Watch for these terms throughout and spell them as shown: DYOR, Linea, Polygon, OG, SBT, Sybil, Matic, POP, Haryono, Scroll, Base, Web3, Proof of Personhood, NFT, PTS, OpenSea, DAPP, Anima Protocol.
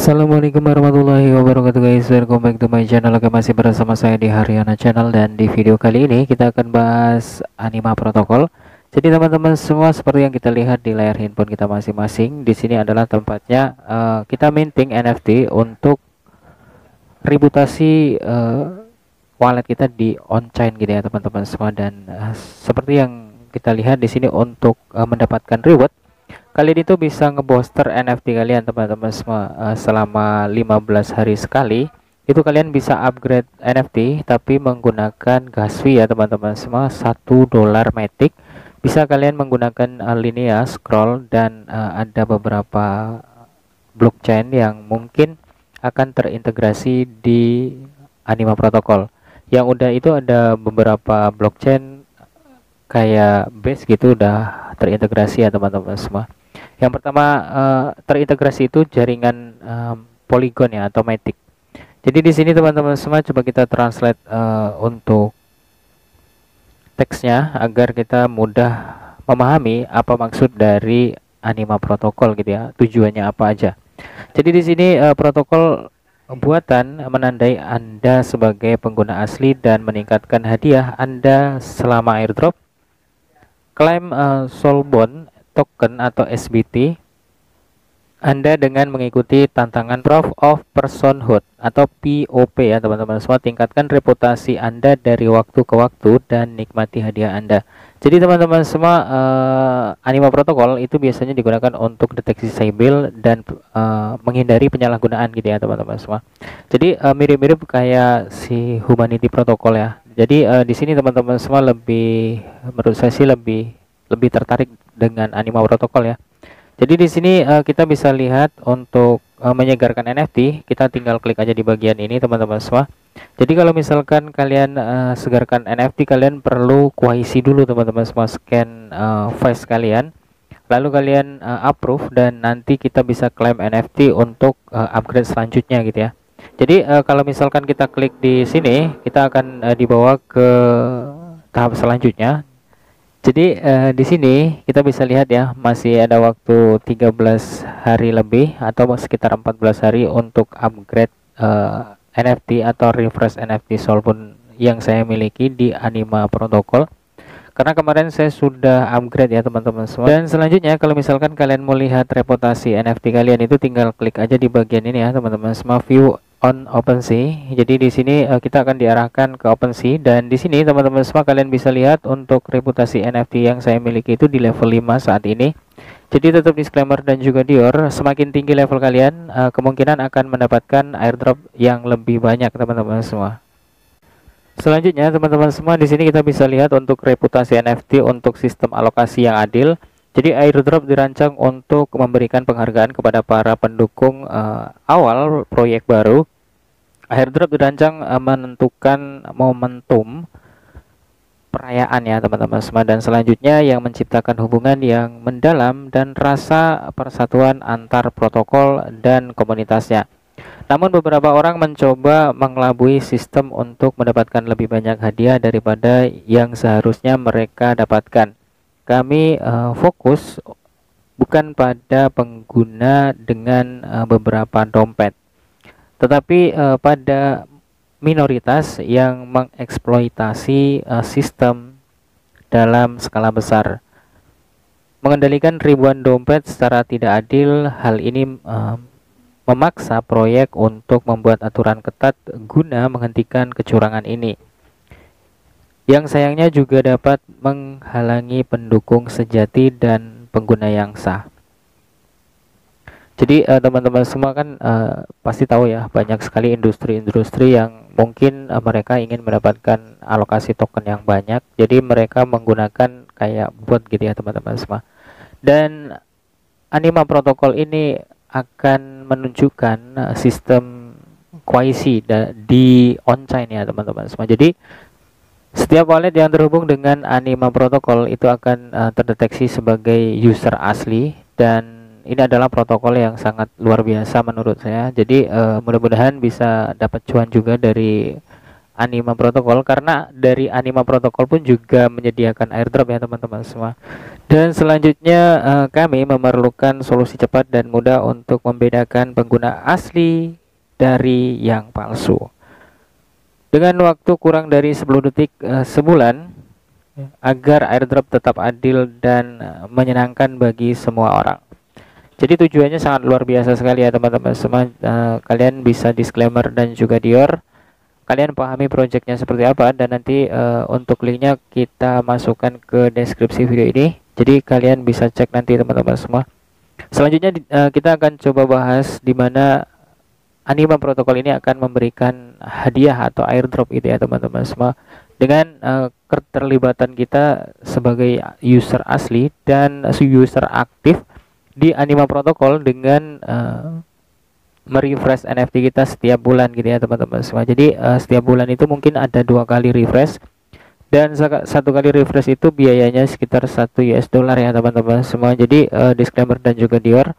Assalamualaikum warahmatullahi wabarakatuh guys, welcome back to my channel. Oke, masih bersama saya di Haryono channel, dan di video kali ini kita akan bahas Anima Protocol. Jadi teman-teman semua, seperti yang kita lihat di layar handphone kita masing-masing, di sini adalah tempatnya kita minting NFT untuk reputasi wallet kita di on-chain gitu ya teman-teman semua. Dan seperti yang kita lihat di sini, untuk mendapatkan reward kalian itu bisa ngebooster NFT kalian teman-teman semua. Selama 15 hari sekali itu kalian bisa upgrade NFT tapi menggunakan gas fee ya teman-teman semua, $1 Matic. Bisa kalian menggunakan Linea, Scroll, dan ada beberapa blockchain yang mungkin akan terintegrasi di Anima Protocol. Yang udah itu ada beberapa blockchain kayak Base gitu udah terintegrasi ya teman-teman semua. Yang pertama terintegrasi itu jaringan Polygon ya, atau Matic. Jadi di sini teman-teman semua, coba kita translate untuk teksnya agar kita mudah memahami apa maksud dari Anima Protocol gitu ya, tujuannya apa aja. Jadi di sini protokol buatan menandai Anda sebagai pengguna asli dan meningkatkan hadiah Anda selama airdrop, klaim soulbound token atau SBT Anda dengan mengikuti tantangan Proof of Personhood atau POP ya teman-teman semua. Tingkatkan reputasi Anda dari waktu ke waktu dan nikmati hadiah Anda. Jadi teman-teman semua, Anima Protocol itu biasanya digunakan untuk deteksi cyber dan menghindari penyalahgunaan gitu ya teman-teman semua. Jadi mirip-mirip kayak si Humanity Protocol ya. Jadi di sini teman-teman semua lebih, menurut saya sih lebih tertarik dengan Anima Protocol ya. Jadi di sini kita bisa lihat untuk menyegarkan NFT, kita tinggal klik aja di bagian ini teman-teman semua. Jadi kalau misalkan kalian segarkan NFT, kalian perlu kuaisi dulu teman-teman semua, scan face kalian, lalu kalian approve, dan nanti kita bisa klaim NFT untuk upgrade selanjutnya gitu ya. Jadi kalau misalkan kita klik di sini, kita akan dibawa ke tahap selanjutnya. Jadi di sini kita bisa lihat ya, masih ada waktu 13 hari lebih atau sekitar 14 hari untuk upgrade NFT atau refresh NFT soulbound yang saya miliki di Anima Protocol. Karena kemarin saya sudah upgrade ya teman-teman semua. Dan selanjutnya kalau misalkan kalian mau lihat reputasi NFT kalian, itu tinggal klik aja di bagian ini ya teman-teman semua, view on OpenSea. Jadi di sini kita akan diarahkan ke OpenSea, dan di sini teman-teman semua kalian bisa lihat untuk reputasi NFT yang saya miliki itu di level 5 saat ini. Jadi tetap disclaimer dan juga DYOR, semakin tinggi level kalian kemungkinan akan mendapatkan airdrop yang lebih banyak teman-teman semua. Selanjutnya teman-teman semua, di sini kita bisa lihat untuk reputasi NFT untuk sistem alokasi yang adil. Jadi airdrop dirancang untuk memberikan penghargaan kepada para pendukung awal proyek baru. Airdrop dirancang menentukan momentum perayaan ya teman-teman semua, dan selanjutnya yang menciptakan hubungan yang mendalam dan rasa persatuan antar protokol dan komunitasnya. Namun beberapa orang mencoba mengelabui sistem untuk mendapatkan lebih banyak hadiah daripada yang seharusnya mereka dapatkan. Kami fokus bukan pada pengguna dengan beberapa dompet, tetapi pada minoritas yang mengeksploitasi sistem dalam skala besar. Mengendalikan ribuan dompet secara tidak adil, hal ini memaksa proyek untuk membuat aturan ketat guna menghentikan kecurangan ini, yang sayangnya juga dapat menghalangi pendukung sejati dan pengguna yang sah. Jadi teman-teman semua kan pasti tahu ya, banyak sekali industri-industri yang mungkin mereka ingin mendapatkan alokasi token yang banyak, jadi mereka menggunakan kayak bot gitu ya teman-teman semua. Dan Anima Protocol ini akan menunjukkan sistem kuaisi di on-chain ya teman-teman semua. Jadi setiap wallet yang terhubung dengan Anima Protocol itu akan terdeteksi sebagai user asli, dan ini adalah protokol yang sangat luar biasa menurut saya. Jadi mudah-mudahan bisa dapat cuan juga dari Anima Protocol, karena dari Anima Protocol pun juga menyediakan airdrop ya teman-teman semua. Dan selanjutnya kami memerlukan solusi cepat dan mudah untuk membedakan pengguna asli dari yang palsu. Dengan waktu kurang dari 10 detik sebulan agar airdrop tetap adil dan menyenangkan bagi semua orang. Jadi tujuannya sangat luar biasa sekali ya teman-teman semua. Kalian bisa disclaimer dan juga DYOR, kalian pahami projectnya seperti apa, dan nanti untuk linknya kita masukkan ke deskripsi video ini, jadi kalian bisa cek nanti teman-teman semua. Selanjutnya kita akan coba bahas dimana Anima Protocol ini akan memberikan hadiah atau airdrop itu ya teman-teman semua, dengan keterlibatan kita sebagai user asli dan user aktif di Anima Protocol dengan merefresh NFT kita setiap bulan gitu ya teman-teman semua. Jadi setiap bulan itu mungkin ada 2 kali refresh, dan 1 kali refresh itu biayanya sekitar $1 ya teman-teman semua. Jadi disclaimer dan juga DYOR.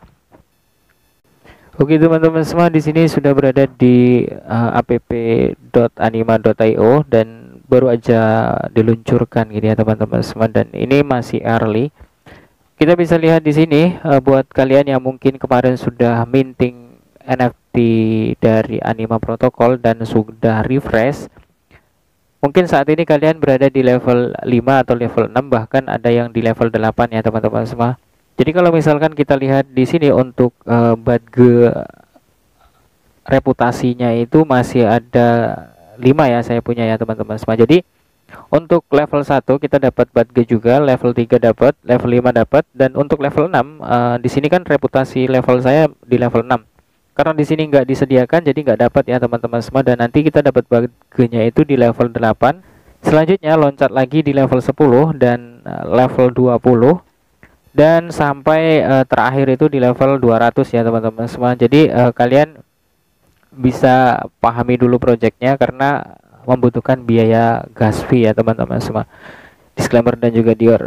Oke teman-teman semua, di sini sudah berada di app.anima.io dan baru aja diluncurkan gitu ya teman-teman semua, dan ini masih early. Kita bisa lihat di sini buat kalian yang mungkin kemarin sudah minting NFT dari Anima Protocol dan sudah refresh, mungkin saat ini kalian berada di level 5 atau level 6, bahkan ada yang di level 8 ya teman-teman semua. Jadi kalau misalkan kita lihat di sini untuk badge reputasinya itu masih ada 5 ya saya punya ya teman-teman semua. Jadi untuk level 1 kita dapat badge juga, level 3 dapat, level 5 dapat, dan untuk level 6 di sini kan reputasi level saya di level 6. Karena di sini nggak disediakan jadi nggak dapat ya teman-teman semua, dan nanti kita dapat badge-nya itu di level 8. Selanjutnya loncat lagi di level 10 dan level 20. Dan sampai terakhir itu di level 200 ya teman-teman semua. Jadi kalian bisa pahami dulu projectnya karena membutuhkan biaya gas fee ya teman-teman semua, disclaimer dan juga DYOR.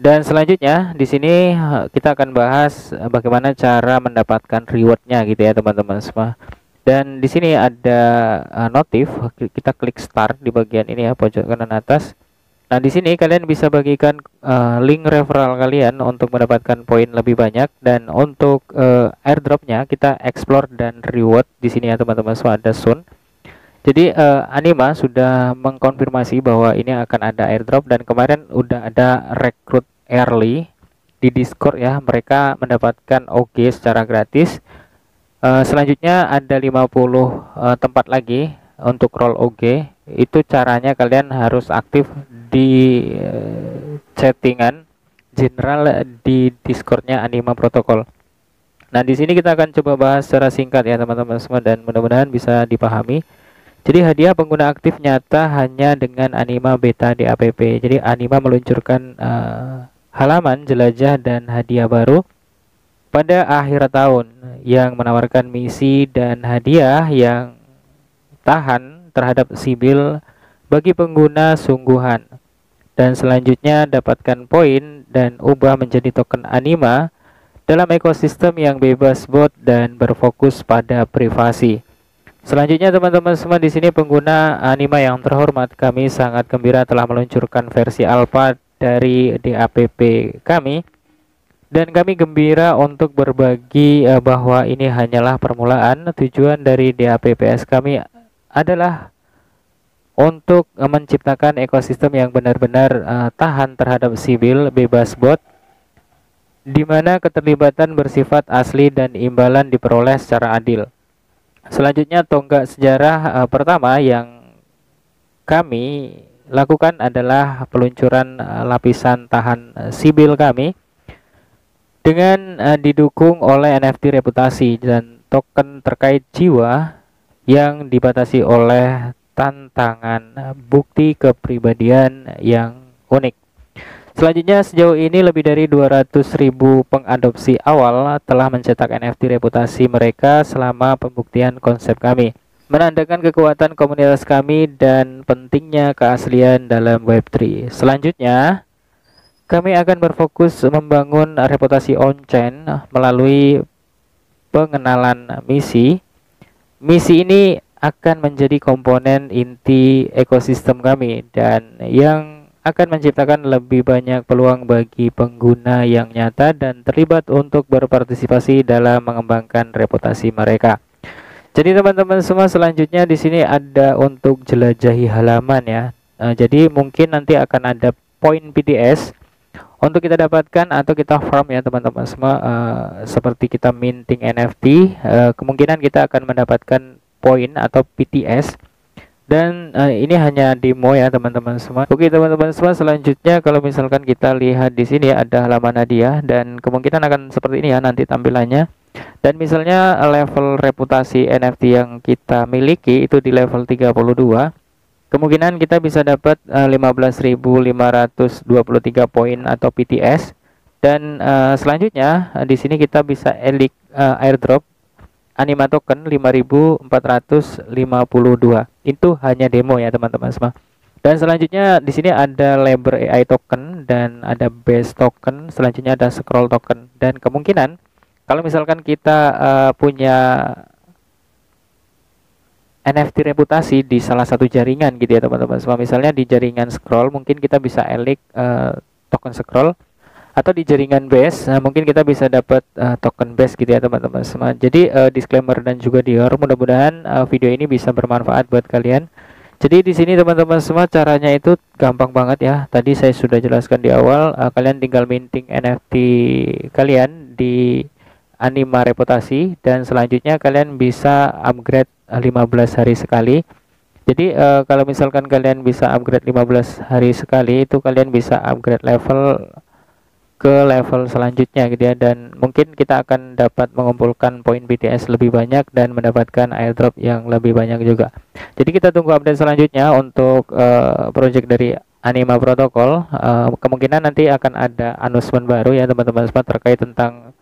Dan selanjutnya di sini kita akan bahas bagaimana cara mendapatkan rewardnya gitu ya teman-teman semua. Dan di sini ada notif, kita klik start di bagian ini ya pojok kanan atas. Nah di sini kalian bisa bagikan link referral kalian untuk mendapatkan poin lebih banyak, dan untuk airdropnya kita explore dan reward di sini ya teman-teman semua, ada soon. Jadi Anima sudah mengkonfirmasi bahwa ini akan ada airdrop, dan kemarin udah ada rekrut early di Discord ya, mereka mendapatkan OG secara gratis. Selanjutnya ada 50 tempat lagi untuk roll OG. Itu caranya kalian harus aktif di chattingan general di Discordnya Anima Protocol. Nah di sini kita akan coba bahas secara singkat ya teman-teman semua, dan mudah-mudahan bisa dipahami. Jadi hadiah pengguna aktif nyata hanya dengan Anima Beta DAPP. Jadi Anima meluncurkan halaman jelajah dan hadiah baru pada akhir tahun yang menawarkan misi dan hadiah yang tahan terhadap sibil bagi pengguna sungguhan. Dan selanjutnya dapatkan poin dan ubah menjadi token Anima dalam ekosistem yang bebas bot dan berfokus pada privasi. Selanjutnya teman-teman semua, di sini pengguna Anima yang terhormat, kami sangat gembira telah meluncurkan versi alpha dari DAPP kami, dan kami gembira untuk berbagi bahwa ini hanyalah permulaan. Tujuan dari DAPPS kami adalah untuk menciptakan ekosistem yang benar-benar tahan terhadap sibil bebas bot, di mana keterlibatan bersifat asli dan imbalan diperoleh secara adil. Selanjutnya tonggak sejarah pertama yang kami lakukan adalah peluncuran lapisan tahan sibil kami dengan didukung oleh NFT reputasi dan token terkait jiwa yang dibatasi oleh tantangan bukti kepribadian yang unik. Selanjutnya sejauh ini lebih dari 200.000 pengadopsi awal telah mencetak NFT reputasi mereka selama pembuktian konsep kami, menandakan kekuatan komunitas kami dan pentingnya keaslian dalam Web3. Selanjutnya kami akan berfokus membangun reputasi on-chain melalui pengenalan misi. Misi ini akan menjadi komponen inti ekosistem kami dan yang akan menciptakan lebih banyak peluang bagi pengguna yang nyata dan terlibat untuk berpartisipasi dalam mengembangkan reputasi mereka. Jadi teman-teman semua, selanjutnya di sini ada untuk jelajahi halaman ya. Jadi mungkin nanti akan ada poin PTS untuk kita dapatkan atau kita farm ya teman-teman semua. Seperti kita minting NFT, kemungkinan kita akan mendapatkan poin atau PTS dan ini hanya demo ya teman-teman semua. Oke teman-teman semua, selanjutnya kalau misalkan kita lihat di sini ada halaman hadiah dan kemungkinan akan seperti ini ya nanti tampilannya. Dan misalnya level reputasi NFT yang kita miliki itu di level 32, kemungkinan kita bisa dapat 15.523 poin atau PTS dan selanjutnya di sini kita bisa airdrop Anima token 5.452. Itu hanya demo ya teman-teman semua. Dan selanjutnya di sini ada Labor AI token dan ada Base token, selanjutnya ada Scroll token dan kemungkinan kalau misalkan kita punya NFT reputasi di salah satu jaringan gitu ya teman-teman semua. Misalnya di jaringan Scroll mungkin kita bisa elek token Scroll, atau di jaringan Base mungkin kita bisa dapat token Base gitu ya teman-teman semua. Jadi disclaimer dan juga DYOR, mudah-mudahan video ini bisa bermanfaat buat kalian. Jadi di sini teman-teman semua caranya itu gampang banget ya, tadi saya sudah jelaskan di awal. Kalian tinggal minting NFT kalian di Anima reputasi dan selanjutnya kalian bisa upgrade 15 hari sekali. Jadi kalau misalkan kalian bisa upgrade 15 hari sekali itu kalian bisa upgrade level ke level selanjutnya gitu ya, dan mungkin kita akan dapat mengumpulkan poin BTS lebih banyak dan mendapatkan airdrop yang lebih banyak juga. Jadi kita tunggu update selanjutnya untuk project dari Anima Protocol. Kemungkinan nanti akan ada announcement baru ya teman-teman semua terkait tentang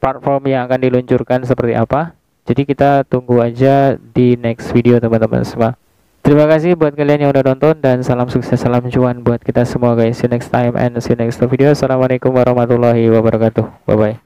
platform yang akan diluncurkan seperti apa. Jadi kita tunggu aja di next video teman-teman semua. Terima kasih buat kalian yang udah nonton dan salam sukses, salam cuan buat kita semua guys. See you next time and see you next video. Assalamualaikum warahmatullahi wabarakatuh. Bye bye.